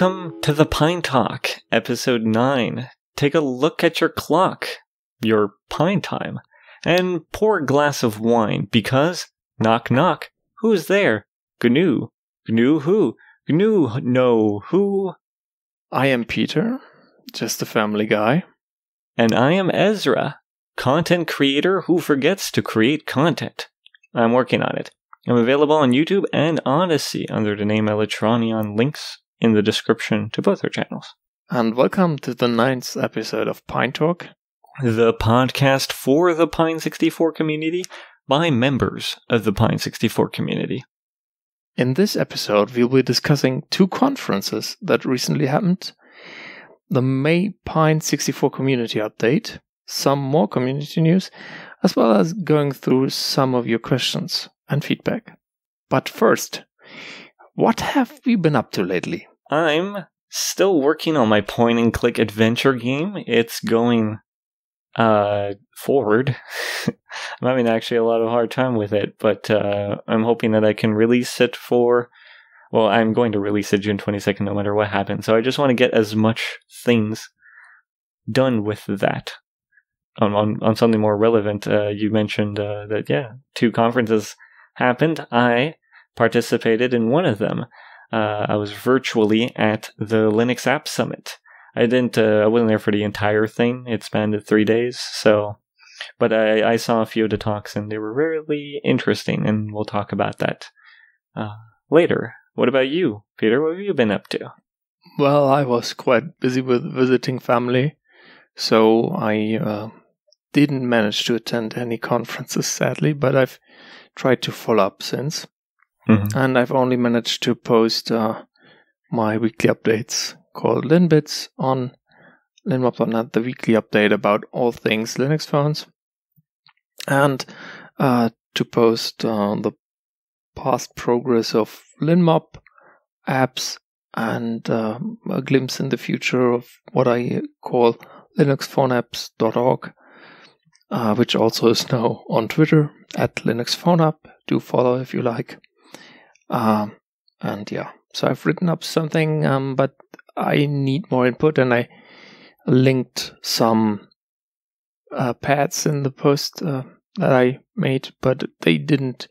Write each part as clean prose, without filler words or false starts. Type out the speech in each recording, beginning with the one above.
Welcome to the Pine Talk, episode 9. Take a look at your clock, your Pine Time, and pour a glass of wine because, knock knock, who's there? GNU. GNU who? GNU no who? I am Peter, just a family guy. And I am Ezra, content creator who forgets to create content. I'm working on it. I'm available on YouTube and Odyssey under the name Electronion, links in the description to both our channels. And welcome to the 9th episode of Pine Talk, the podcast for the Pine64 community by members of the Pine64 community. In this episode, we'll be discussing two conferences that recently happened, the May Pine64 community update, some more community news, as well as going through some of your questions and feedback. But first, what have we been up to lately? I'm still working on my point-and-click adventure game. It's going forward. I'm having actually a lot of hard time with it, but I'm hoping that I can release it for... Well, I'm going to release it June 22nd no matter what happens, so I just want to get as much things done with that. On something more relevant, you mentioned that, yeah, two conferences happened. I participated in one of them. I was virtually at the Linux App Summit. I wasn't there for the entire thing. It spanned 3 days, so... But I saw a few of the talks, and they were really interesting, and we'll talk about that later. What about you, Peter? What have you been up to? Well, I was quite busy with visiting family, so I didn't manage to attend any conferences, sadly, but I've tried to follow up since. Mm-hmm. And I've only managed to post my weekly updates called LinBits on LinMob.net, the weekly update about all things Linux phones, and to post the past progress of LinMob apps and a glimpse in the future of what I call linuxphoneapps.org, which also is now on Twitter at linuxphoneapp. Do follow if you like. And yeah, so I've written up something, but I need more input, and I linked some pads in the post that I made, but they didn't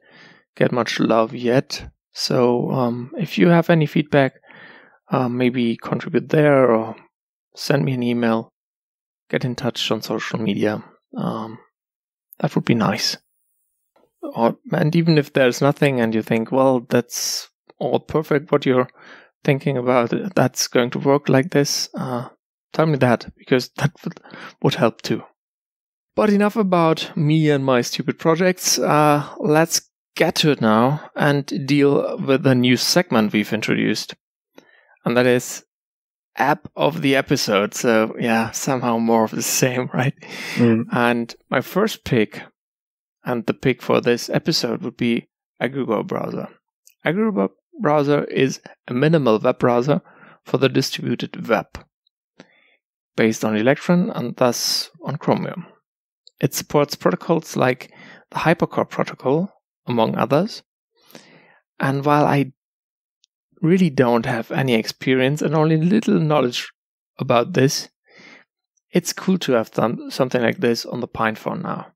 get much love yet. So if you have any feedback, maybe contribute there or send me an email, get in touch on social media. That would be nice. And even if there's nothing and you think, well, that's all perfect what you're thinking about, that's going to work like this, tell me that, because that would help too. But enough about me and my stupid projects. Let's get to it now and deal with the new segment we've introduced. And that is app of the episode. So yeah, somehow more of the same, right? Mm. And my first pick... And the pick for this episode would be Agregore Browser. Agregore Browser is a minimal web browser for the distributed web, based on Electron and thus on Chromium. It supports protocols like the HyperCore Protocol, among others. And while I really don't have any experience and only little knowledge about this, it's cool to have done something like this on the PinePhone now.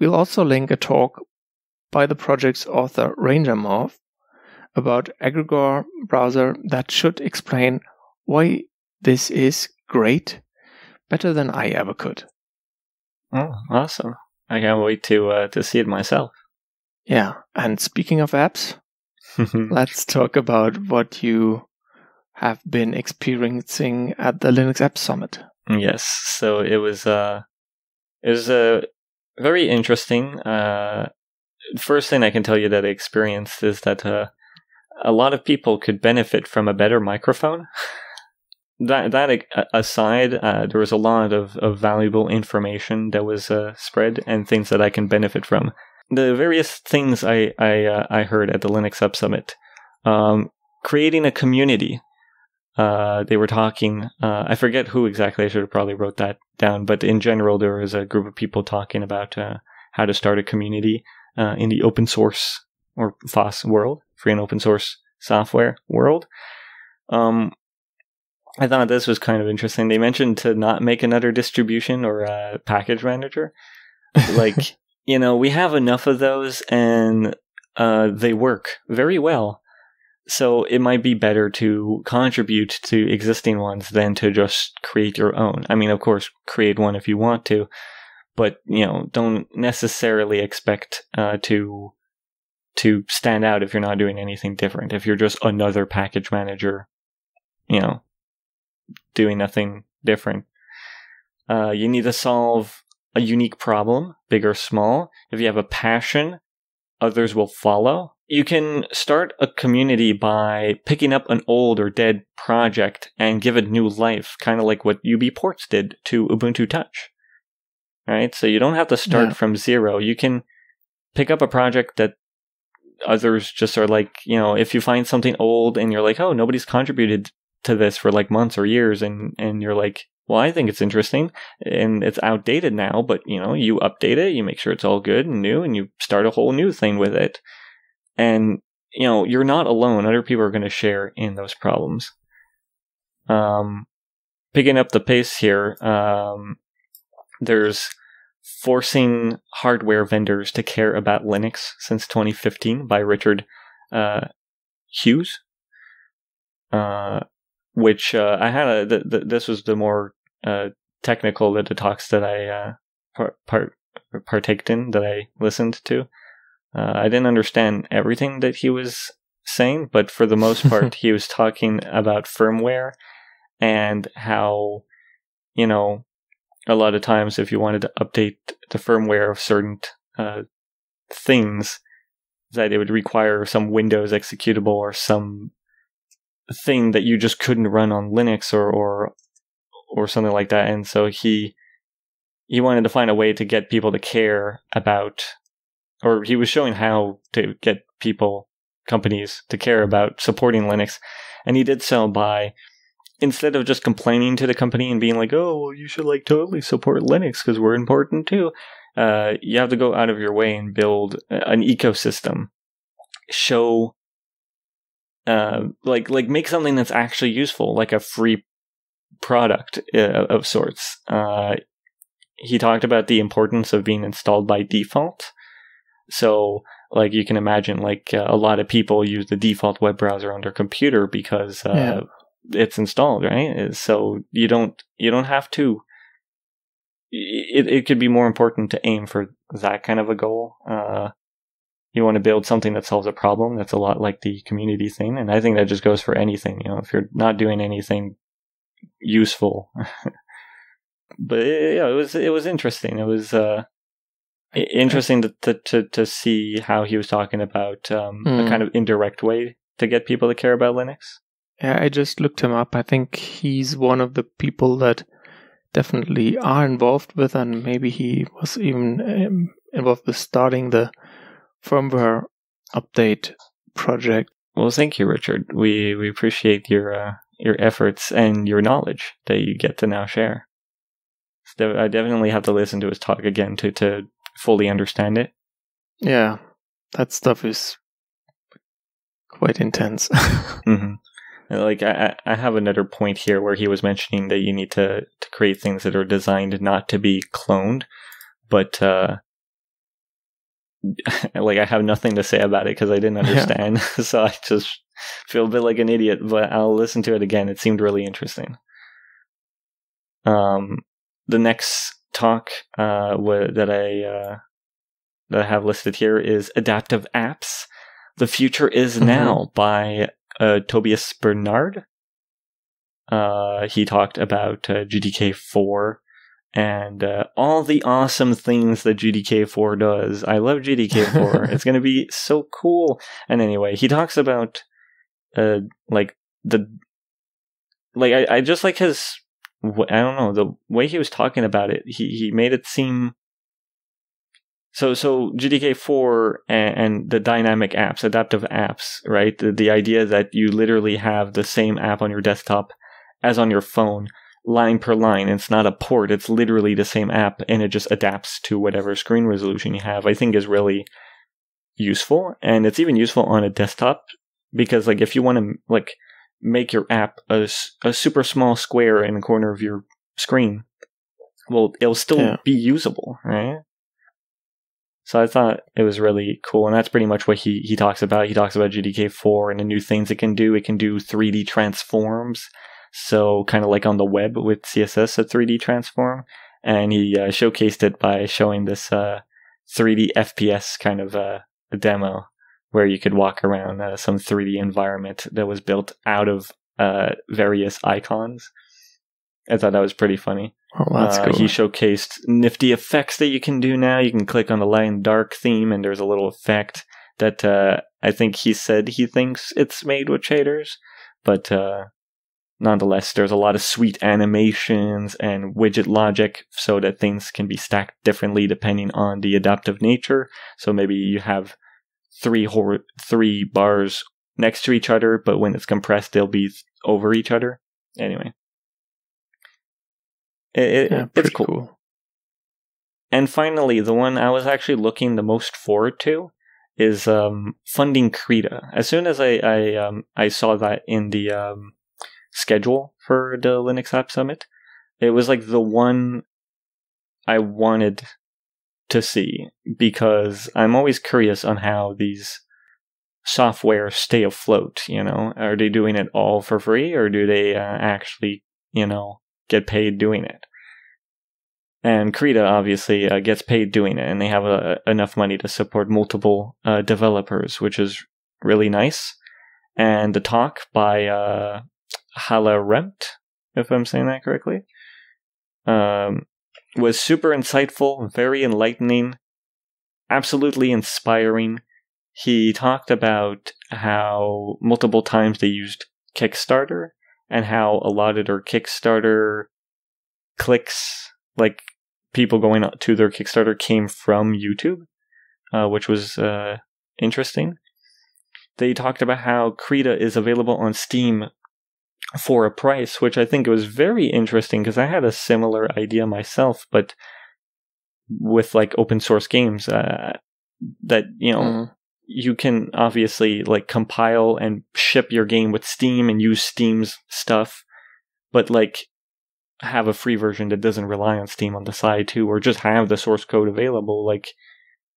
We'll also link a talk by the project's author Ranger Morph about Agregore Browser that should explain why this is great, better than I ever could. Oh, awesome. I can't wait to see it myself. Yeah, and speaking of apps, let's talk about what you have been experiencing at the Linux App Summit. Yes, so it was very interesting. First thing I can tell you that I experienced is that a lot of people could benefit from a better microphone. that aside, there was a lot of valuable information that was spread and things that I can benefit from. The various things I heard at the Linux App Summit. Creating a community. They were talking, I forget who exactly, I should have probably wrote that down, but in general, there was a group of people talking about how to start a community in the open source or FOSS world, free and open source software world. I thought this was kind of interesting. They mentioned to not make another distribution or a package manager. Like, you know, we have enough of those and they work very well. So it might be better to contribute to existing ones than to just create your own. I mean, of course, create one if you want to, but, you know, don't necessarily expect to stand out if you're not doing anything different. If you're just another package manager, you know, doing nothing different. You need to solve a unique problem, big or small. If you have a passion, others will follow. You can start a community by picking up an old or dead project and give it new life, kind of like what UBports did to Ubuntu Touch. Right? So you don't have to start from zero. You can pick up a project that others just are like, you know, if you find something old and you're like, oh, nobody's contributed to this for like months or years, and you're like, well, I think it's interesting and it's outdated now, but, you know, you update it, you make sure it's all good and new, and you start a whole new thing with it. And, you know, you're not alone. Other people are going to share in those problems. Picking up the pace here, there's forcing hardware vendors to care about Linux since 2015 by Richard Hughes, which I had a, this was the more technical of the talks that I partaked in, that I listened to. I didn't understand everything that he was saying, but for the most part, he was talking about firmware and how, you know, a lot of times if you wanted to update the firmware of certain things, that it would require some Windows executable or some thing that you just couldn't run on Linux or something like that. And so he wanted to find a way to get people to care about, or he was showing how to get people, companies, to care about supporting Linux. And he did so by, instead of just complaining to the company and being like, oh, well, you should like totally support Linux because we're important too. You have to go out of your way and build an ecosystem. Show, like make something that's actually useful, like a free product of sorts. He talked about the importance of being installed by default. So, like, you can imagine, like, a lot of people use the default web browser on their computer because it's installed, right? So you don't have to. It could be more important to aim for that kind of a goal. You want to build something that solves a problem. That's a lot like the community thing, and I think that just goes for anything. You know, if you're not doing anything useful, but it was interesting. It was. Interesting to see how he was talking about a kind of indirect way to get people to care about Linux. Yeah, I just looked him up. I think he's one of the people that definitely are involved with, and maybe he was even involved with starting the firmware update project. Well, thank you, Richard. We appreciate your efforts and your knowledge that you get to now share. So I definitely have to listen to his talk again to fully understand it. Yeah, that stuff is quite intense. Mm-hmm. Like, I have another point here where he was mentioning that you need to create things that are designed not to be cloned, but like, I have nothing to say about it because I didn't understand. Yeah. So I just feel a bit like an idiot, but I'll listen to it again. It seemed really interesting. The next talk that I have listed here is Adaptive Apps. The Future Is Now by Tobias Bernard. He talked about GDK4 and all the awesome things that GDK4 does. I love GDK4. It's going to be so cool. And anyway, he talks about I just like his, I don't know, the way he was talking about it, he made it seem so GDK4 and the dynamic apps, adaptive apps, right? The idea that you literally have the same app on your desktop as on your phone, line per line. It's not a port, it's literally the same app, and it just adapts to whatever screen resolution you have, I think is really useful. And it's even useful on a desktop because, like, if you want to, like, make your app a super small square in the corner of your screen. Well, it'll still be usable, right? So I thought it was really cool, and that's pretty much what he talks about. He talks about GDK4 and the new things it can do. It can do 3D transforms, so kind of like on the web with CSS, a 3D transform. And he showcased it by showing this 3D FPS kind of a demo where you could walk around some 3D environment that was built out of various icons. I thought that was pretty funny. Oh, that's cool. He showcased nifty effects that you can do now. You can click on the light and dark theme, and there's a little effect that I think he said he thinks it's made with shaders. But nonetheless, there's a lot of sweet animations and widget logic so that things can be stacked differently depending on the adaptive nature. So maybe you have three bars next to each other, but when it's compressed, they'll be over each other. Anyway. It's cool. And finally, the one I was actually looking the most forward to is funding Krita. As soon as I saw that in the schedule for the Linux App Summit, it was like the one I wanted to see, because I'm always curious on how these software stay afloat. You know, are they doing it all for free, or do they actually, you know, get paid doing it? And Krita obviously gets paid doing it, and they have enough money to support multiple developers, which is really nice. And the talk by Hala Remt, if I'm saying that correctly, was super insightful, very enlightening, absolutely inspiring. He talked about how multiple times they used Kickstarter, and how a lot of their Kickstarter clicks, like people going to their Kickstarter, came from YouTube, which was interesting. They talked about how Krita is available on Steam for a price, which I think was very interesting, because I had a similar idea myself, but with like open source games that, you know, you can obviously like compile and ship your game with Steam and use Steam's stuff, but like have a free version that doesn't rely on Steam on the side too, or just have the source code available. Like,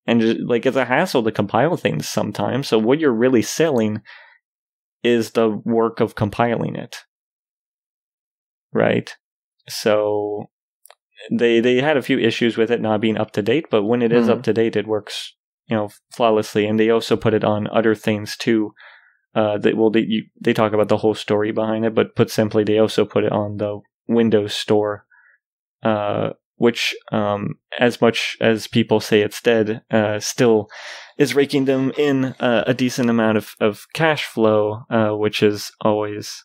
and just, like, it's a hassle to compile things sometimes. So what you're really selling is the work of compiling it, right? So they had a few issues with it not being up to date, but when it is up to date, it works, you know, flawlessly. And they also put it on other things too. They talk about the whole story behind it, but put simply, they also put it on the Windows Store, which, as much as people say it's dead, still is raking them in a decent amount of cash flow, which is always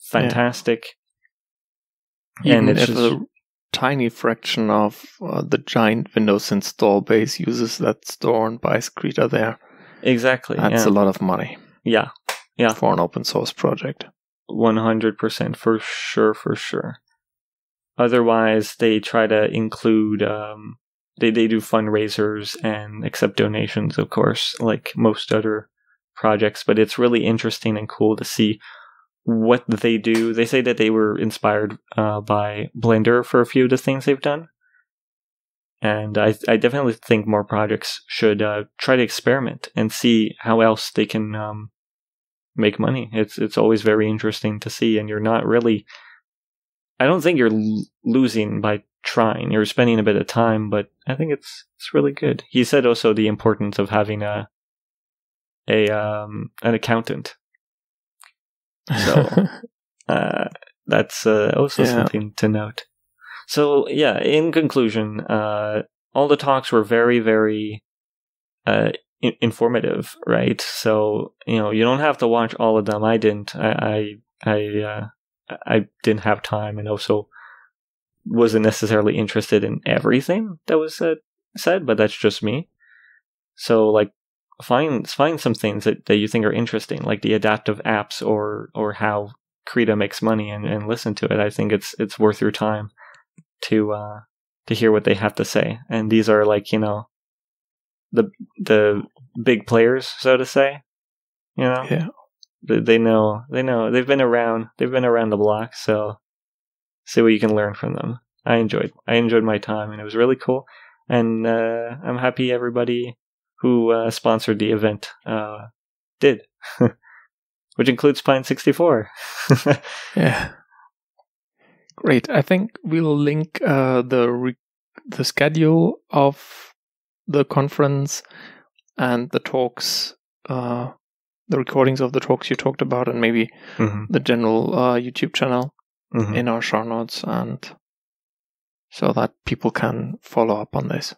fantastic. Yeah. And it's just tiny fraction of the giant Windows install base uses that store and buys Krita there. Exactly. That's a lot of money. Yeah. Yeah. For an open source project. 100% for sure. Otherwise, they try to include, they do fundraisers and accept donations, of course, like most other projects, but it's really interesting and cool to see what they do. They say that they were inspired by Blender for a few of the things they've done. And I definitely think more projects should try to experiment and see how else they can make money. It's always very interesting to see, and you're not really, I don't think you're losing by trying. You're spending a bit of time, but I think it's really good. He said also the importance of having an accountant. So that's also something to note. So yeah, in conclusion, all the talks were very, very informative, right? So, you know, you don't have to watch all of them. I didn't. I didn't have time, and also wasn't necessarily interested in everything that was said. But that's just me. So like, find some things that you think are interesting, like the adaptive apps or how Krita makes money, and listen to it. I think it's worth your time to hear what they have to say. And these are, like, you know, the big players, so to say. You know? Yeah. They know. They've been around the block. So see what you can learn from them. I enjoyed my time, and it was really cool. And I'm happy everybody who sponsored the event did, which includes Pine64. Yeah, great. I think we'll link the schedule of the conference and the talks. The recordings of the talks you talked about, and maybe the general YouTube channel in our show notes, and so that people can follow up on this.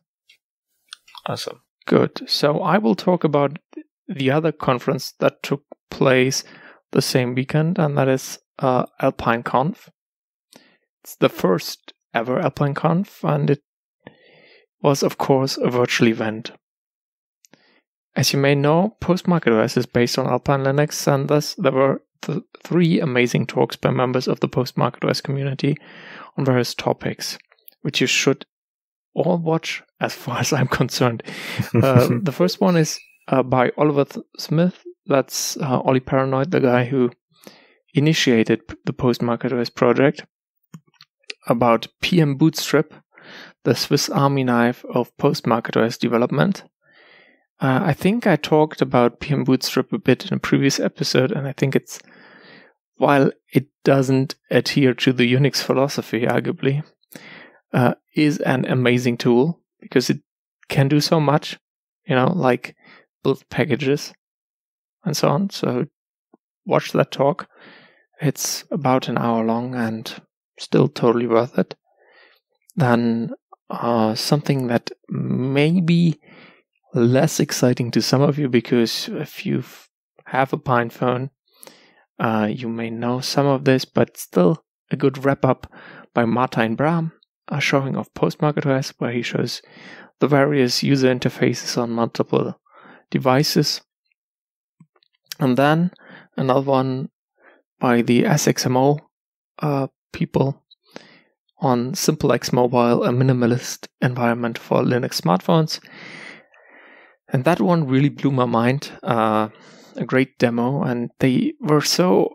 Awesome. Good. So I will talk about the other conference that took place the same weekend, and that is AlpineConf. It's the first ever AlpineConf, and it was, of course, a virtual event. As you may know, PostMarketOS is based on Alpine Linux, and thus there were three amazing talks by members of the PostMarketOS community on various topics, which you should all watch as far as I'm concerned. The first one is by Oliver Smith. That's Ollie Paranoid, the guy who initiated the PostMarketOS project, about PM Bootstrap, the Swiss Army knife of PostMarketOS development. I think I talked about PM Bootstrap a bit in a previous episode, and I think it's, while it doesn't adhere to the Unix philosophy, arguably, is an amazing tool because it can do so much, you know, like build packages and so on. So watch that talk. It's about an hour long and still totally worth it. Then something that maybe less exciting to some of you, because if you have a Pine phone, you may know some of this, but still a good wrap-up by Martijn Braam, a showing of PostMarketOS, where he shows the various user interfaces on multiple devices. And then another one by the SXMO people on SimpleX Mobile, a minimalist environment for Linux smartphones. And that one really blew my mind, a great demo, and they were so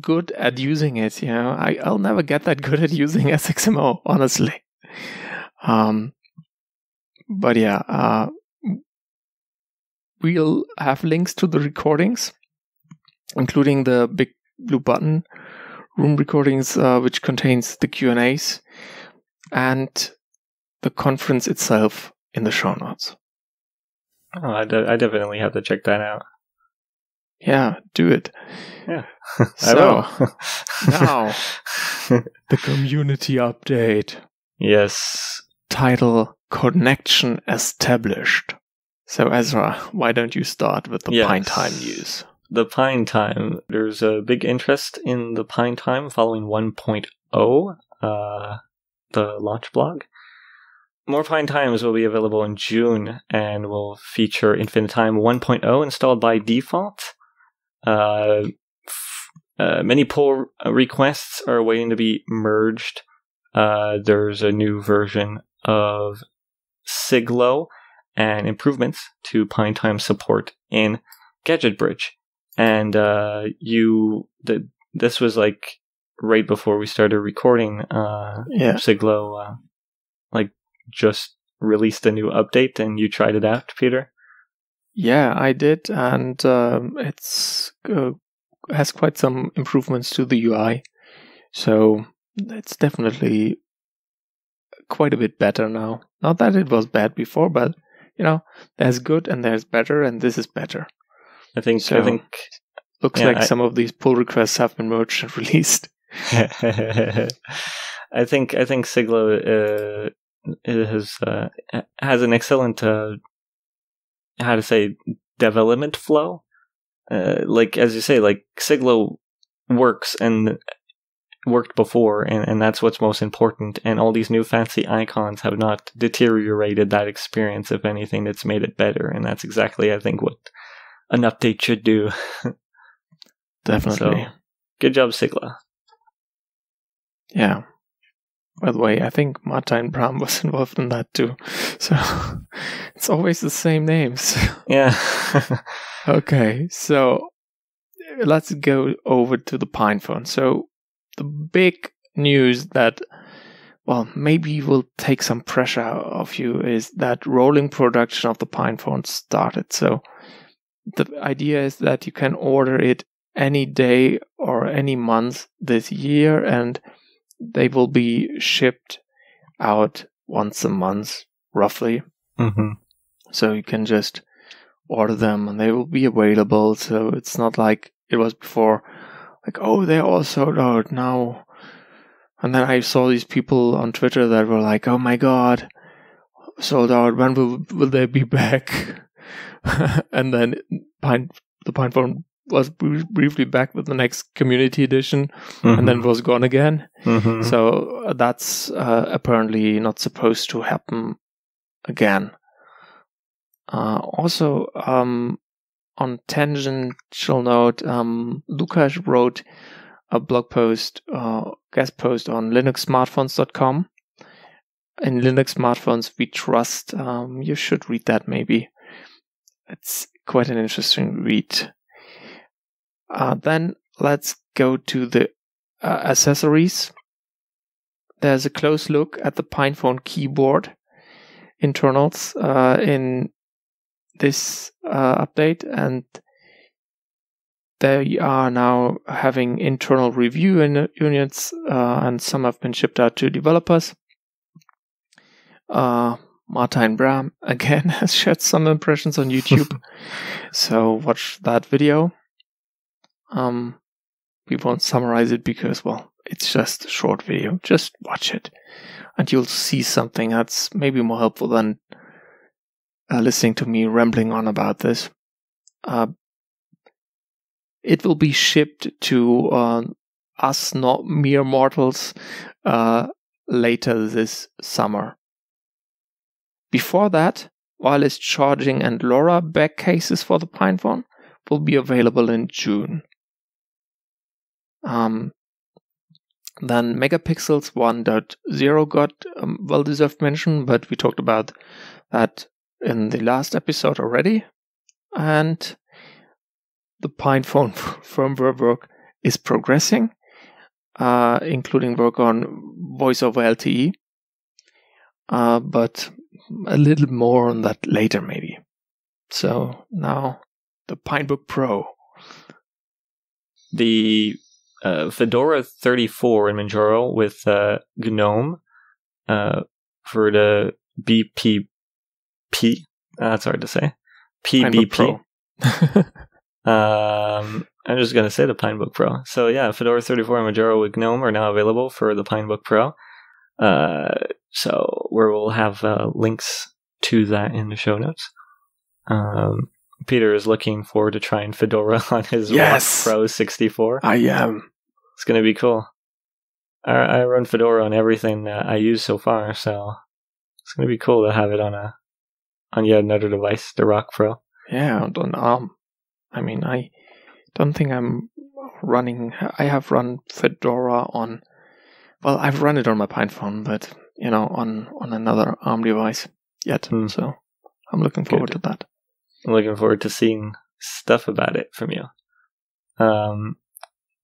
good at using it, you know. I'll never get that good at using SXMO, honestly. But yeah, we'll have links to the recordings, including the Big Blue Button room recordings, which contains the Q&As, and the conference itself in the show notes. Oh, I definitely have to check that out. Yeah, do it. Yeah, so, now, the community update. Yes. Title, Connection Established. So, Ezra, why don't you start with the PineTime news? The PineTime. There's a big interest in the PineTime following 1.0, the launch blog. More PineTimes will be available in June and will feature InfiniTime 1.0 installed by default. Many pull requests are waiting to be merged. There's a new version of Siglo and improvements to PineTime support in GadgetBridge. And this was like right before we started recording. Siglo, just released a new update, and you tried it out, Peter? Yeah, I did, and it's has quite some improvements to the UI, so it's definitely quite a bit better now. Not that it was bad before, but you know, there's good and there's better, and this is better. I think looks like some of these pull requests have been merged and released. I think Siglo has an excellent development flow. As you say, Siglo works and worked before, and that's what's most important. And all these new fancy icons have not deteriorated that experience. If anything, it's made it better, and that's exactly, I think, what an update should do. Definitely. So, good job, Siglo. Yeah. By the way, I think Martijn Braam was involved in that too. So it's always the same names. Yeah. Okay. So let's go over to the PinePhone. So the big news that, well, maybe will take some pressure off you is that rolling production of the PinePhone started. So the idea is that you can order it any day or any month this year, and they will be shipped out once a month, roughly. Mm-hmm. So you can just order them and they will be available. So it's not like it was before, like, oh, they're all sold out now. And then I saw these people on Twitter that were like, oh my God, sold out, when will they be back? And then the PinePhone was briefly back with the next community edition, mm-hmm. and then was gone again. Mm-hmm. So that's apparently not supposed to happen again. Also, on tangential note, Lukash wrote a blog post, guest post on linuxsmartphones.com. In Linux Smartphones We Trust. You should read that maybe. It's quite an interesting read. Then let's go to the accessories. There's a close look at the PinePhone keyboard internals in this update, and they are now having internal review units, and some have been shipped out to developers. Martijn Braam again has shared some impressions on YouTube, so watch that video. We won't summarize it because, well, it's just a short video. Just watch it, and you'll see something that's maybe more helpful than listening to me rambling on about this. It will be shipped to us, not mere mortals, later this summer. Before that, wireless charging and LoRa back cases for the PinePhone will be available in June. Then Megapixels 1.0 got well-deserved mention, but we talked about that in the last episode already. And the PinePhone firmware work is progressing, including work on voice over LTE, but a little more on that later maybe. So now the PineBook Pro. The Fedora 34 in Manjaro with GNOME for the BPP. That's hard to say. PBP. I'm just going to say the PineBook Pro. So yeah, Fedora 34 and Manjaro with GNOME are now available for the PineBook Pro. So where we'll have links to that in the show notes. Peter is looking forward to trying Fedora on his Pro 64. I am. It's going to be cool. I run Fedora on everything that I use so far, so it's going to be cool to have it on yet another device, the Rock Pro. Yeah, and on ARM. I mean, I don't think I'm running... I have run Fedora on... Well, I've run it on my PinePhone, but, you know, on another ARM device yet. Mm. So I'm looking forward to that. I'm looking forward to seeing stuff about it from you.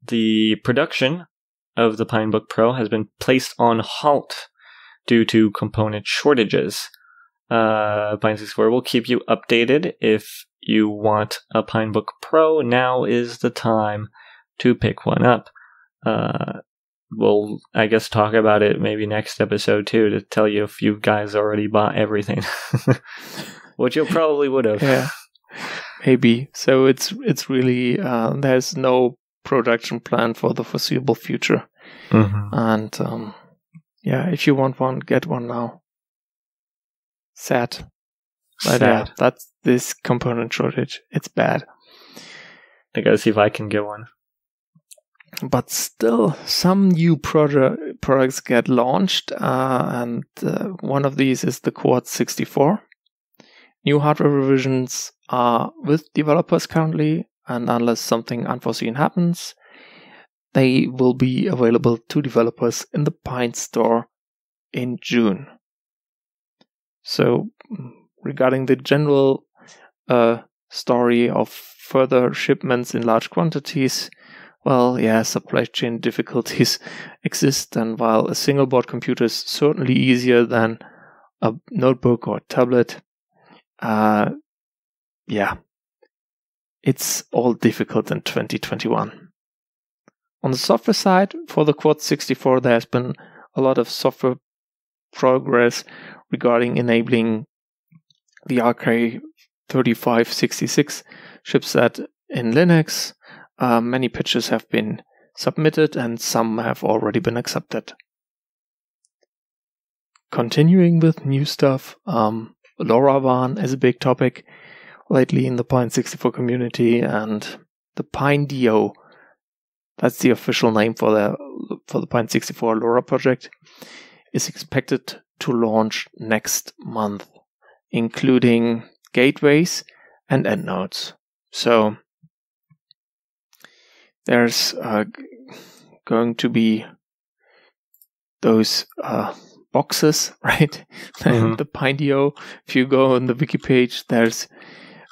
The production of the PineBook Pro has been placed on halt due to component shortages. Pine64 will keep you updated. If you want a PineBook Pro, now is the time to pick one up. We'll, I guess, talk about it maybe next episode too, to tell you if you guys already bought everything. Which you probably would have. Yeah, maybe. So it's really, there's no production plan for the foreseeable future. Mm-hmm. And yeah, if you want one, get one now. Sad. But that's this component shortage. It's bad. I gotta see if I can get one. But still, some new products get launched. And one of these is the Quartz 64. New hardware revisions are with developers currently, and unless something unforeseen happens, they will be available to developers in the Pine Store in June. So regarding the general story of further shipments in large quantities, well, yeah, supply chain difficulties exist, and while a single board computer is certainly easier than a notebook or a tablet, yeah, it's all difficult in 2021. On the software side, for the Quad64, there has been a lot of software progress regarding enabling the RK3566 chipset in Linux. Many pitches have been submitted and some have already been accepted. Continuing with new stuff, LoRaWAN is a big topic lately in the Pine64 community, and the PineDio, that's the official name for the Pine64 LoRa project, is expected to launch next month, including gateways and endnotes. So there's going to be those boxes, right? Mm-hmm. The PineDio. If you go on the wiki page, there's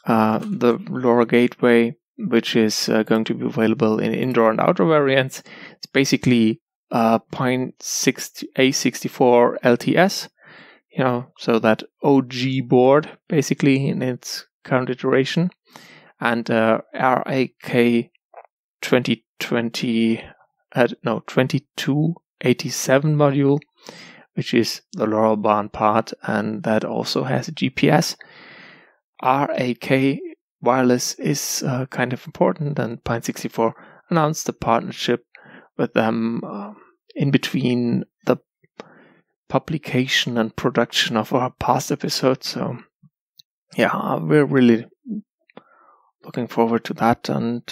the LoRa gateway, which is going to be available in indoor and outdoor variants. It's basically Pine A64 LTS, you know, so that OG board basically in its current iteration, and RAK 2020 no 2287 module, which is the LoRaWAN part, and that also has a GPS. RAK wireless is kind of important, and Pine64 announced a partnership with them in between the publication and production of our past episodes. So yeah, we're really looking forward to that, and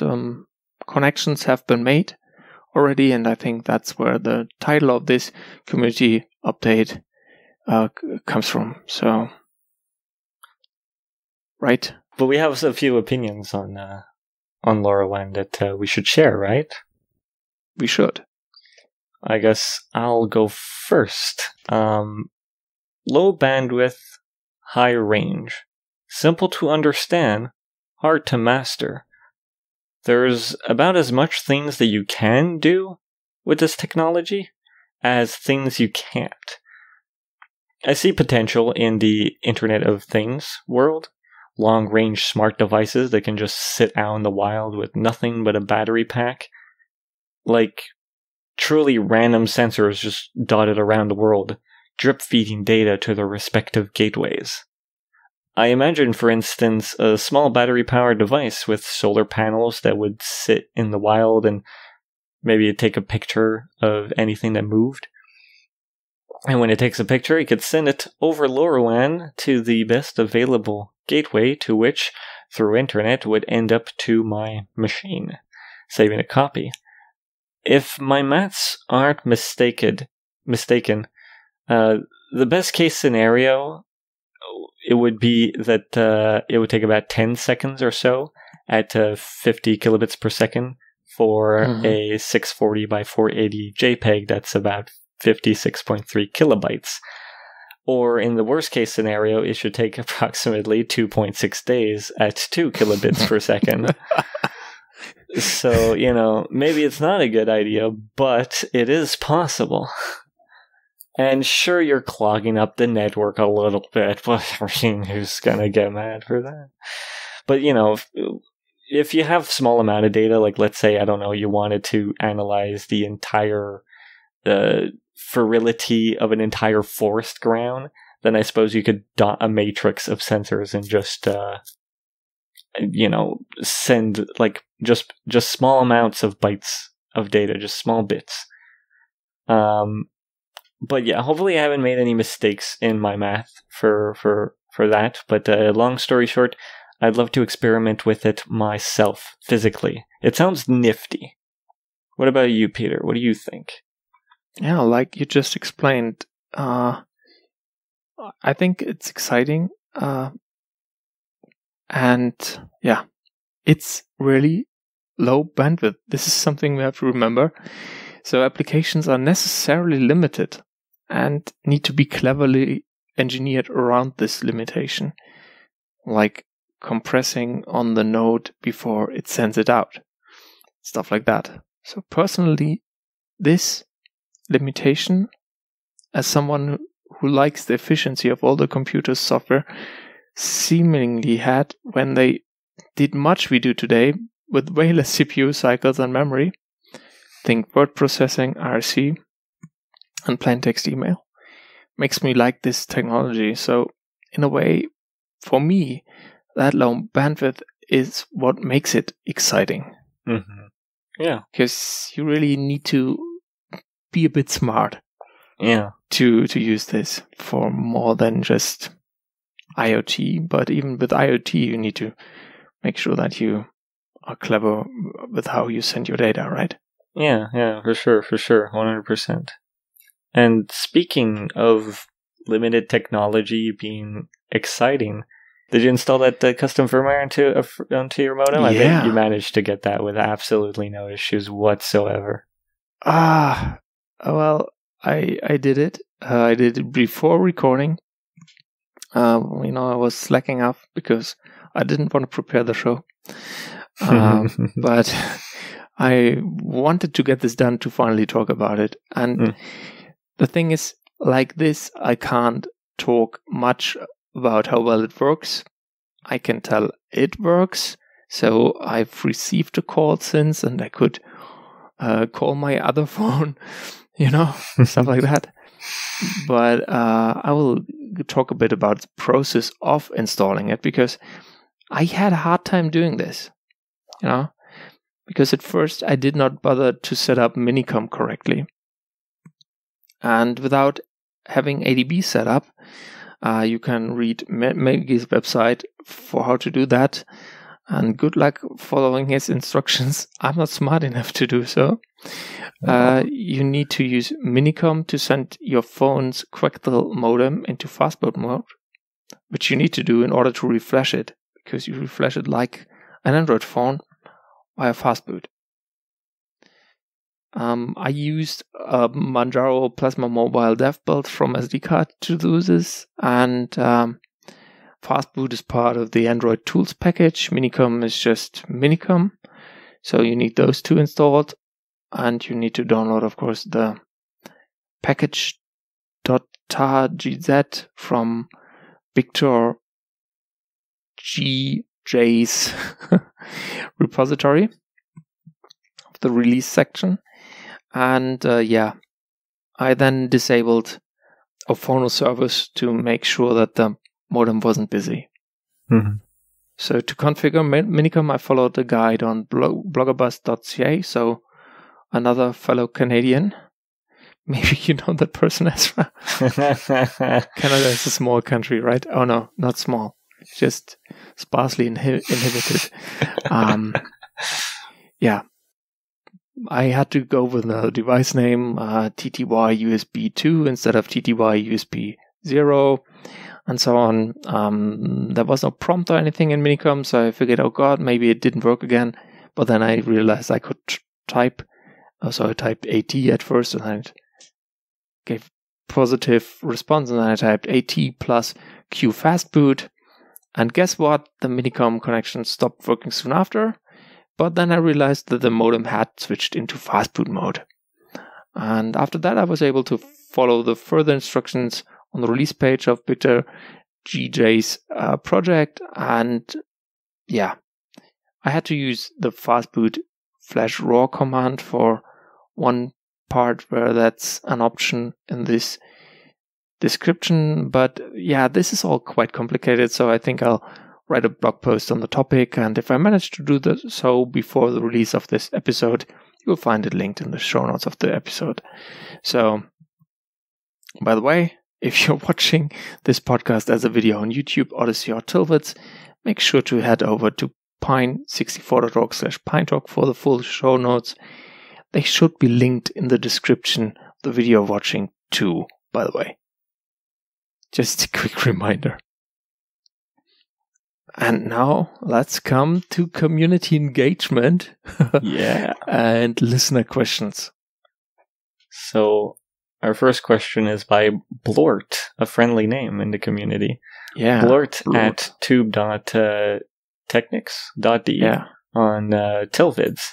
connections have been made already, and I think that's where the title of this community update comes from. So, right. But we have a few opinions on LoRaWAN that we should share, right? We should. I guess I'll go first. Low bandwidth, high range. Simple to understand, hard to master. There's about as much things that you can do with this technology as things you can't. I see potential in the Internet of Things world. Long-range smart devices that can just sit out in the wild with nothing but a battery pack. Like, truly random sensors just dotted around the world, drip-feeding data to their respective gateways. I imagine, for instance, a small battery-powered device with solar panels that would sit in the wild and maybe take a picture of anything that moved. And when it takes a picture, it could send it over LoRaWAN to the best available gateway, to which, through internet, would end up to my machine, saving a copy. If my maths aren't mistaken, the best case scenario, it would be that it would take about 10 seconds or so at 50 kilobits per second for a 640 by 480 JPEG. That's about 56.3 kilobytes. Or in the worst case scenario, it should take approximately 2.6 days at 2 kilobits per second. So, you know, maybe it's not a good idea, but it is possible. And sure, you're clogging up the network a little bit, but who's gonna get mad for that? But, you know, if you have small amount of data, like let's say, I don't know, you wanted to analyze the entire fertility of an entire forest ground, then I suppose you could dot a matrix of sensors and just, you know, send like just small amounts of bytes of data, just small bits. But yeah, hopefully I haven't made any mistakes in my math for that. But long story short, I'd love to experiment with it myself physically. It sounds nifty. What about you, Peter? What do you think? Yeah, like you just explained, I think it's exciting, and yeah, it's really low bandwidth. This is something we have to remember. So applications are necessarily limited and need to be cleverly engineered around this limitation, like compressing on the node before it sends it out. Stuff like that. So personally, this limitation, as someone who likes the efficiency of all the computer software, seemingly had when they did much we do today with way less CPU cycles and memory. Think word processing, RC, and plain text email. Makes me like this technology. So in a way, for me, that low bandwidth is what makes it exciting. Mm-hmm. Yeah. Because you really need to be a bit smart. Yeah. To use this for more than just IoT, but even with IoT, you need to make sure that you are clever with how you send your data, right? Yeah, yeah, for sure, 100%. And speaking of limited technology being exciting, did you install that custom firmware onto your modem? Yeah. I think you managed to get that with absolutely no issues whatsoever. Ah, well, I did it. I did it before recording. You know, I was slacking off because I didn't want to prepare the show. But I wanted to get this done to finally talk about it. And the thing is, like this, I can't talk much about how well it works. I can tell it works. So I've received a call since, and I could call my other phone, you know, stuff like that. But I will talk a bit about the process of installing it, because I had a hard time doing this, you know, because at first I did not bother to set up Minicom correctly. And without having ADB set up, you can read Maggie's website for how to do that. And good luck following his instructions. I'm not smart enough to do so. You need to use Minicom to send your phone's Quectel modem into Fastboot mode, which you need to do in order to refresh it, because you refresh it like an Android phone via Fastboot. I used a Manjaro Plasma Mobile dev build from SD card to do this, and Fastboot is part of the Android tools package. Minicom is just Minicom. So you need those two installed, and you need to download, of course, the package.tar.gz from Victor GJ's repository of the release section. And yeah, I then disabled a phono service to make sure that the modem wasn't busy. Mm-hmm. So to configure Minicom, I followed the guide on bloggerbus.ca. So another fellow Canadian. Maybe you know that person, Ezra. Canada is a small country, right? Oh, no, not small. Just sparsely inhibited. Yeah. I had to go with another device name, TTY USB 2 instead of TTY USB 0. And so on. There was no prompt or anything in Minicom, so I figured, oh god, maybe it didn't work again. But then I realized I could type. So I typed AT at first, and I gave positive response, and then I typed AT plus Q fastboot. And guess what? The Minicom connection stopped working soon after. But then I realized that the modem had switched into fastboot mode. And after that, I was able to follow the further instructions on the release page of Peter GJ's project. And yeah, I had to use the fastboot flash raw command for one part where that's an option in this description. But yeah, this is all quite complicated. So I think I'll write a blog post on the topic. And if I manage to do that so before the release of this episode, you'll find it linked in the show notes of the episode. So by the way, if you're watching this podcast as a video on YouTube, Odyssey, or Tilwitz, make sure to head over to pine64.org/Pine Talk for the full show notes. They should be linked in the description of the video watching too, by the way. Just a quick reminder. And now let's come to community engagement. Yeah. And listener questions. So our first question is by Blort, a friendly name in the community. Yeah, Blort at tube.tv technics.de on Tilvids.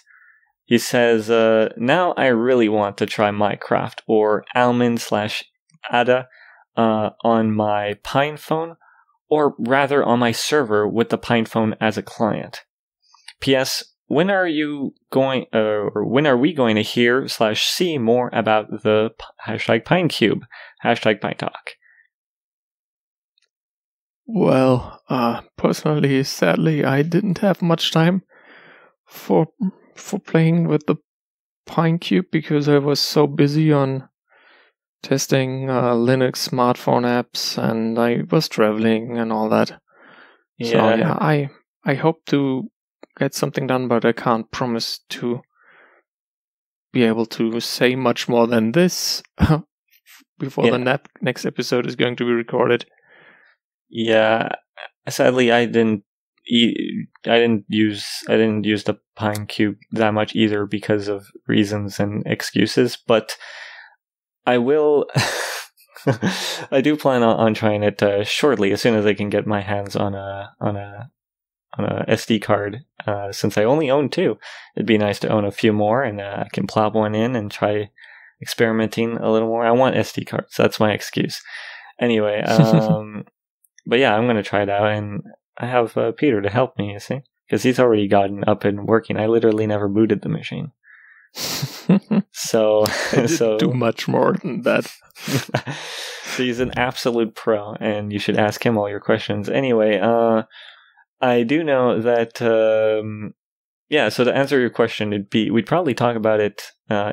He says, now I really want to try Minecraft or Almond/Ada on my PinePhone, or rather on my server with the PinePhone as a client. P.S. When are you going, or when are we going to hear / see more about the #PineCube, #PineTalk? Well, personally, sadly, I didn't have much time for playing with the PineCube because I was so busy on testing Linux smartphone apps, and I was traveling and all that. Yeah. So yeah, I hope to get something done, but I can't promise to be able to say much more than this before the next episode is going to be recorded. Yeah, sadly, I didn't use the PineCube that much either because of reasons and excuses, but I will. I do plan on trying it shortly, as soon as I can get my hands on a SD card. Since I only own 2, it'd be nice to own a few more, and I can plop one in and try experimenting a little more. I want SD cards. That's my excuse. Anyway, but yeah, I'm going to try it out, and I have Peter to help me, you see, because he's already gotten up and working. I literally never booted the machine. So do much more than that. So he's an absolute pro, and you should ask him all your questions. Anyway, I do know that so to answer your question, we'd probably talk about it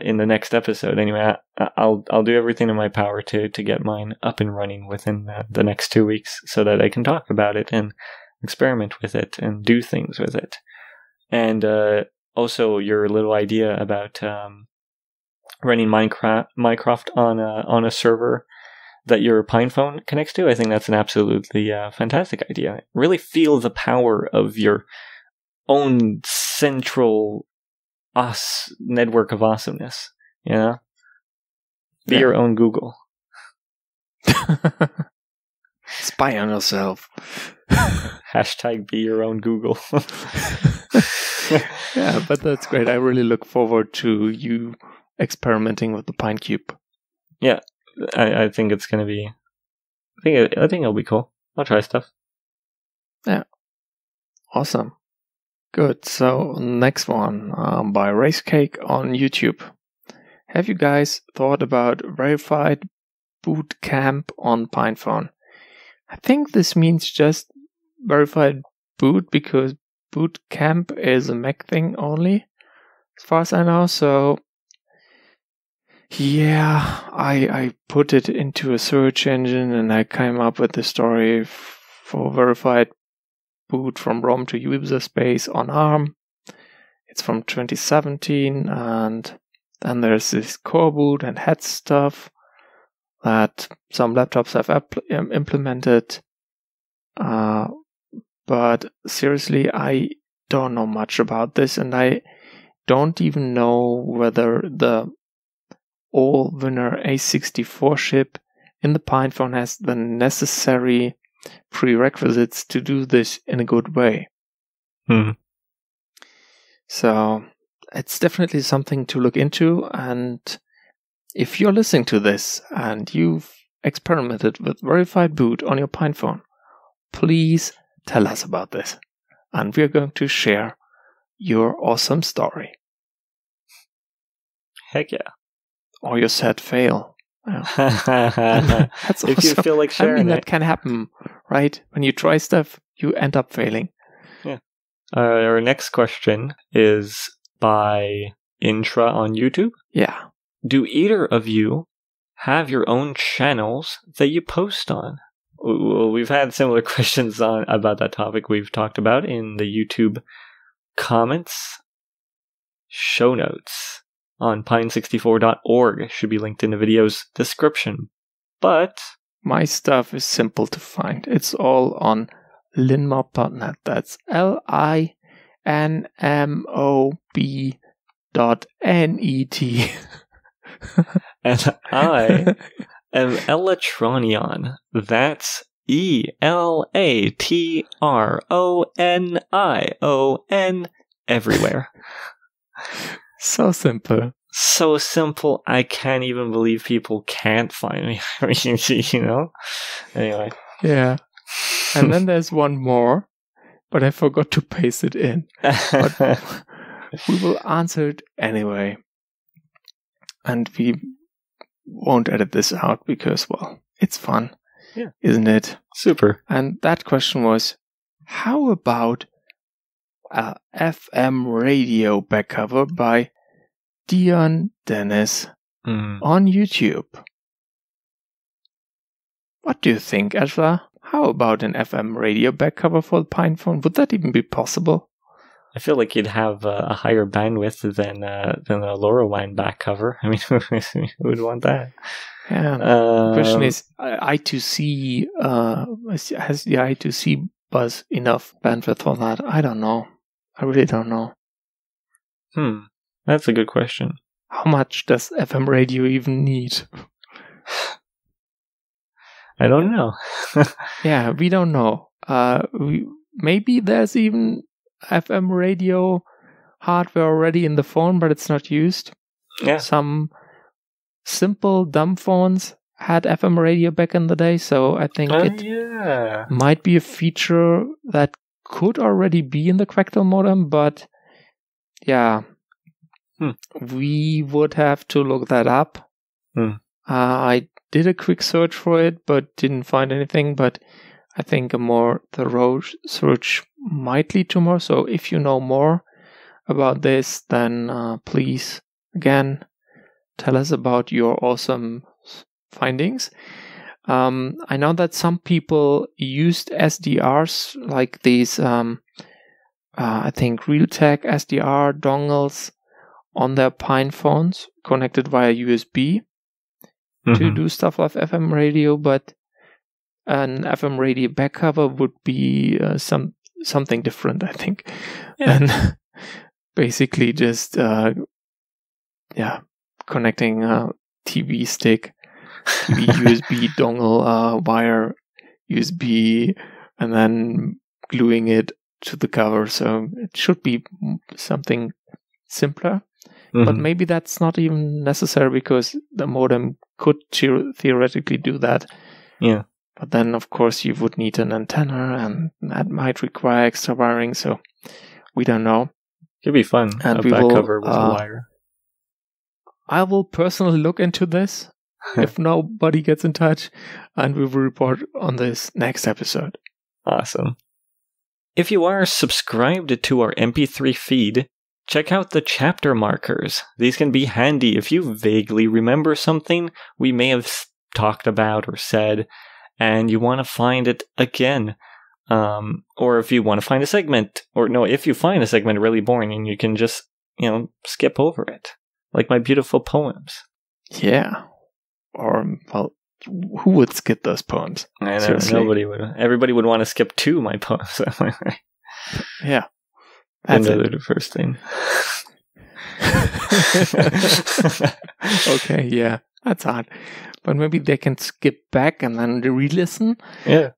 in the next episode. Anyway, I'll do everything in my power to get mine up and running within the next 2 weeks, so that I can talk about it and experiment with it and do things with it. And also, your little idea about running Minecraft on a server that your PinePhone connects to, I think that's an absolutely fantastic idea. Really feel the power of your own central network of awesomeness. You know? Be your own Google. Spy on yourself. # be your own Google. Yeah, but that's great. I really look forward to you experimenting with the PineCube. Yeah, I think it's going to be... I think it'll be cool. I'll try stuff. Yeah. Awesome. Good. So, next one by Racecake on YouTube. Have you guys thought about verified boot camp on PinePhone? I think this means just verified boot, because boot camp is a Mac thing only, as far as I know. So yeah, I put it into a search engine and I came up with the story for verified boot from ROM to user space on ARM. It's from 2017, and then there's this core boot and head stuff that some laptops have implemented. But seriously, I don't know much about this, and I don't even know whether the all-winner A64 chip in the PinePhone has the necessary prerequisites to do this in a good way. Mm-hmm. So it's definitely something to look into, and if you're listening to this and you've experimented with verified boot on your PinePhone, please tell us about this, and we're going to share your awesome story. Heck yeah. Or your sad fail. That's awesome. If you feel like sharing that can happen, right? When you try stuff, you end up failing. Yeah. Our next question is by Intra on YouTube. Yeah. Do either of you have your own channels that you post on? We've had similar questions about that topic we've talked about in the YouTube comments. Show notes on pine64.org should be linked in the video's description. But my stuff is simple to find. It's all on linmob.net. That's linmob.net. And I am Electronion. That's E-L-A-T-R-O-N-I-O-N everywhere. So simple. So simple, I can't even believe people can't find me. I mean, you know? Anyway. Yeah. And then there's one more, but I forgot to paste it in. But we will answer it anyway. And we won't edit this out because, well, it's fun. Yeah. Isn't it? Super. And that question was, how about a FM radio back cover by Dion Dennis on YouTube? What do you think, Ezra? How about an FM radio back cover for the PinePhone? Would that even be possible? I feel like you'd have a higher bandwidth than a LoRaWAN back cover. I mean, who would want that? Yeah. The question is, I2C has the I2C bus enough bandwidth for that? I don't know. I really don't know. That's a good question. How much does FM radio even need? I don't know. Yeah, we don't know. Maybe there's even FM radio hardware already in the phone, but it's not used. Yeah. Some simple dumb phones had FM radio back in the day, so I think it might be a feature that could already be in the Quectel modem, but yeah, we would have to look that up. I did a quick search for it, but didn't find anything, but I think a more thorough search might lead to more. So if you know more about this, then please, again, tell us about your awesome findings. I know that some people used SDRs, like these, I think, Realtek SDR dongles on their Pine phones connected via USB to do stuff with FM radio, but an FM radio back cover would be something different, I think. And basically just connecting a TV stick, TV USB dongle wire, USB, and then gluing it to the cover. So it should be something simpler. But maybe that's not even necessary because the modem could theoretically do that. Yeah. But then, of course, you would need an antenna, and that might require extra wiring, so we don't know. It'd be fun, and a back cover with a wire. I will personally look into this if nobody gets in touch, and we will report on this next episode. Awesome. If you are subscribed to our MP3 feed, check out the chapter markers. These can be handy if you vaguely remember something we may have talked about or said, and you want to find it again. Or if you want to find a segment, if you find a segment really boring and you can just, skip over it. Like my beautiful poems. Yeah. Or, who would skip those poems? I know, nobody would. Everybody would want to skip to my poems. Yeah. That's the first thing. Okay, yeah. That's hard. But maybe they can skip back and then re-listen. Yeah.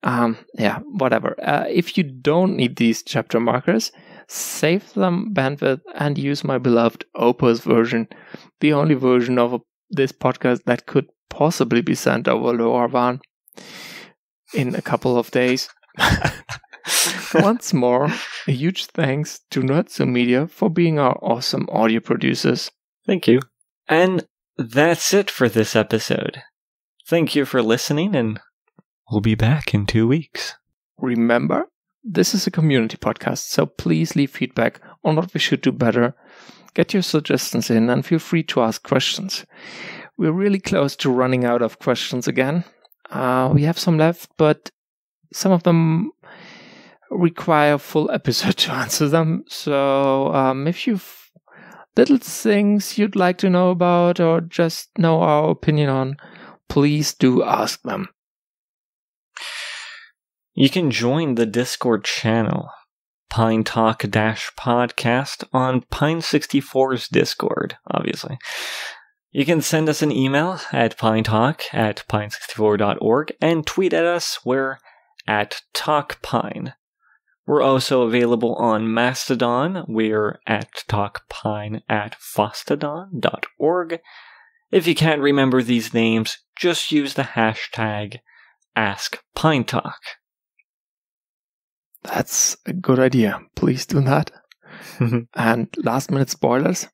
Yeah, whatever. If you don't need these chapter markers, save them bandwidth and use my beloved Opus version. The only version of this podcast that could possibly be sent over LoRaWAN in a couple of days. Once more, a huge thanks to Nerdzoom Media for being our awesome audio producers. Thank you. And that's it for this episode. Thank you for listening, and we'll be back in 2 weeks. Remember, this is a community podcast, so please leave feedback on what we should do better. Get your suggestions in and feel free to ask questions. We're really close to running out of questions again. We have some left, but some of them require a full episode to answer them. So if you've little things you'd like to know about or just know our opinion on, please do ask them. You can join the Discord channel, Pine Talk-Podcast, on Pine64's Discord, obviously. You can send us an email at pinetalk@pine64.org and tweet at us. We're at TalkPine. We're also available on Mastodon. We're at talkpine@fastodon.org. If you can't remember these names, just use the hashtag AskPineTalk. That's a good idea. Please do that. And last minute spoilers.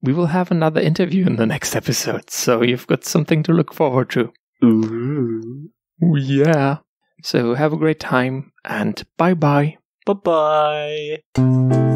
We will have another interview in the next episode, so you've got something to look forward to. Ooh. Yeah. So have a great time and bye-bye. Bye-bye.